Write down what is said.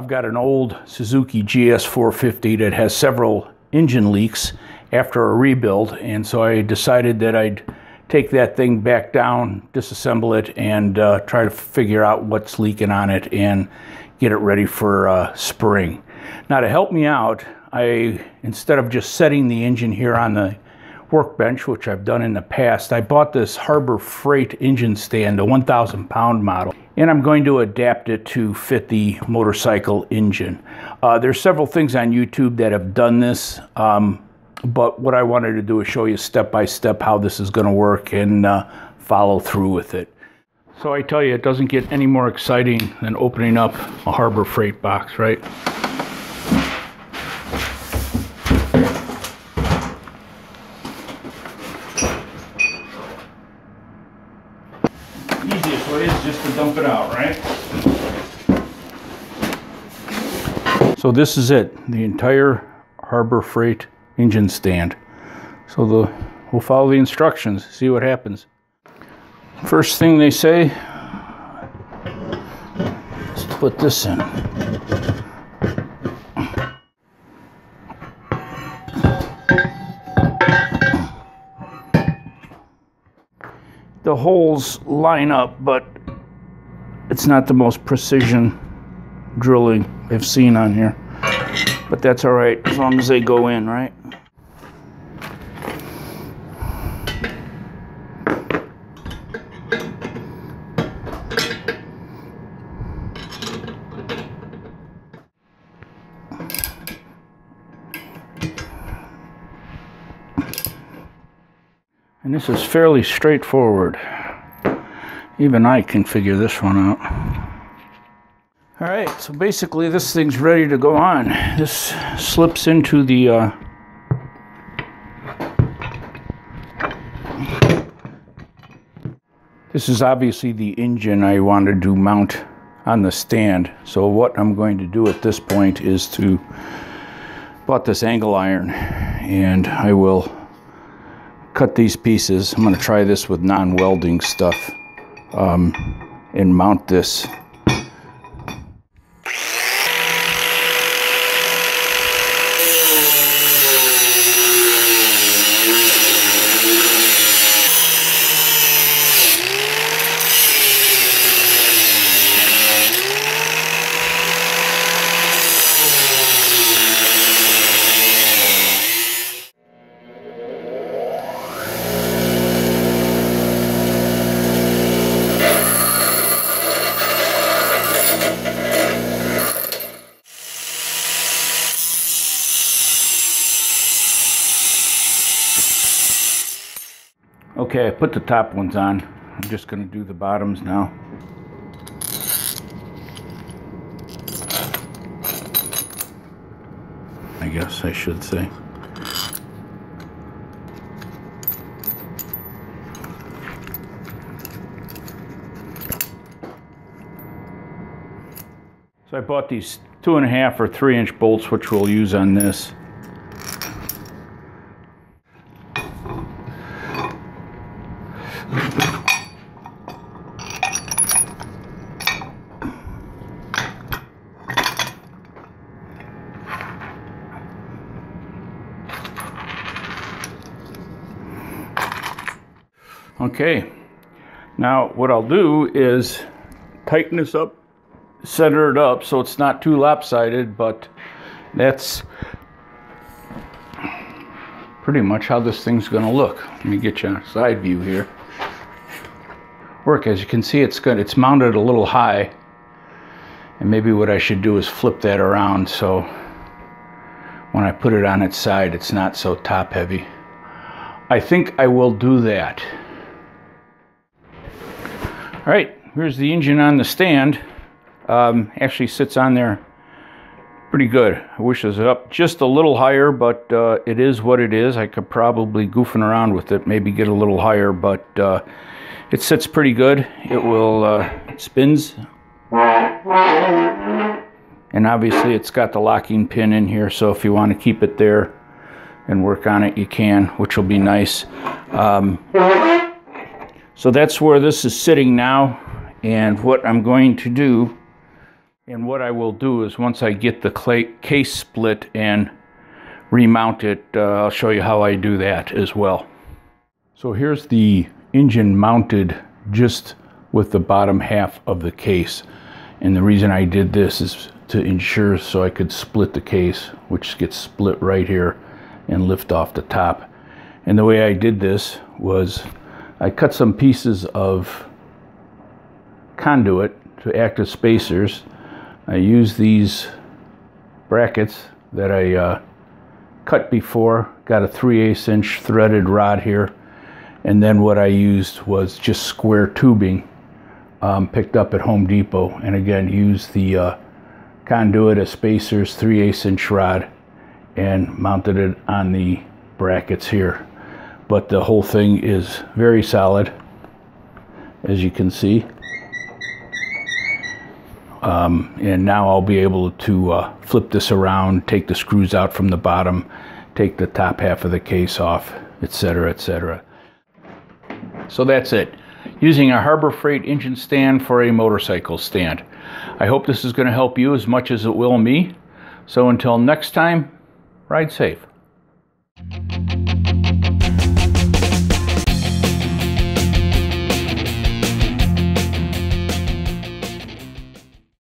I've got an old Suzuki GS450 that has several engine leaks after a rebuild, and so I decided that I'd take that thing back down, disassemble it, and try to figure out what's leaking on it and get it ready for spring. Now, to help me out, instead of just setting the engine here on the workbench, which I've done in the past, I bought this Harbor Freight engine stand, a 1,000-pound model, and I'm going to adapt it to fit the motorcycle engine. There's several things on YouTube that have done this, but what I wanted to do is show you step-by-step how this is going to work and follow through with it. So I tell you, it doesn't get any more exciting than opening up a Harbor Freight box, right? Easiest way is just to dump it out, right? So this is it, the entire Harbor Freight engine stand. So we'll follow the instructions, see what happens. First thing they say, let's put this in. The holes line up, but it's not the most precision drilling I've seen on here. But that's all right, as long as they go in, right? And this is fairly straightforward. Even I can figure this one out. All right, so basically this thing's ready to go on. This slips into the this is obviously the engine I wanted to mount on the stand. So what I'm going to do at this point is to bought this angle iron, and I will cut these pieces. I'm going to try this with non-welding stuff and mount this. Okay, I put the top ones on. I'm just going to do the bottoms now. I guess I should say. So I bought these 2.5 or 3-inch bolts, which we'll use on this. Okay, now what I'll do is tighten this up, center it up so it's not too lopsided, but that's pretty much how this thing's going to look. Let me get you a side view here. Work, as you can see, it's good. It's mounted a little high, and maybe what I should do is flip that around so when I put it on its side, it's not so top heavy. I think I will do that. All right, here's the engine on the stand. Actually sits on there pretty good. I wish it was up just a little higher, but it is what it is. I could probably, goofing around with it, maybe get a little higher, but it sits pretty good. It will spins. And obviously it's got the locking pin in here, so if you want to keep it there and work on it, you can, which will be nice. So that's where this is sitting now, and what I'm going to do And what I will do is once I get the case split and remount it, I'll show you how I do that as well. So here's the engine mounted just with the bottom half of the case. And the reason I did this is to ensure so I could split the case, which gets split right here, and lift off the top. And the way I did this was I cut some pieces of conduit to act as spacers. I used these brackets that I cut before, got a 3/8" threaded rod here, and then what I used was just square tubing picked up at Home Depot, and again used the conduit as spacers, 3/8" rod, and mounted it on the brackets here. But the whole thing is very solid, as you can see. And now I'll be able to flip this around, take the screws out from the bottom, take the top half of the case off, etc., etc. So that's it. Using a Harbor Freight engine stand for a motorcycle stand. I hope this is going to help you as much as it will me. So until next time, ride safe.